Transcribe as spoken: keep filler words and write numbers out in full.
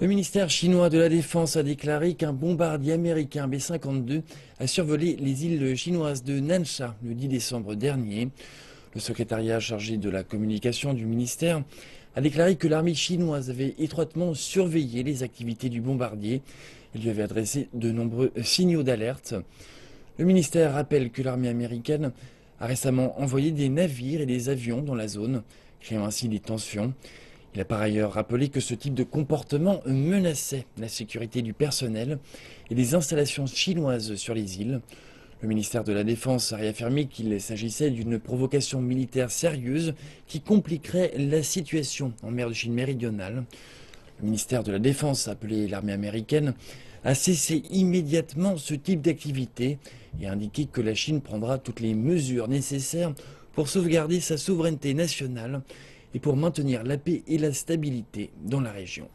Le ministère chinois de la Défense a déclaré qu'un bombardier américain B cinquante-deux a survolé les îles chinoises de Nansha le dix décembre dernier. Le secrétariat chargé de la communication du ministère a déclaré que l'armée chinoise avait étroitement surveillé les activités du bombardier et lui avait adressé de nombreux signaux d'alerte. Le ministère rappelle que l'armée américaine a récemment envoyé des navires et des avions dans la zone, créant ainsi des tensions. Il a par ailleurs rappelé que ce type de comportement menaçait la sécurité du personnel et des installations chinoises sur les îles. Le ministère de la Défense a réaffirmé qu'il s'agissait d'une provocation militaire sérieuse qui compliquerait la situation en mer de Chine méridionale. Le ministère de la Défense a appelé l'armée américaine à cesser immédiatement ce type d'activité et a indiqué que la Chine prendra toutes les mesures nécessaires pour sauvegarder sa souveraineté nationale et pour maintenir la paix et la stabilité dans la région.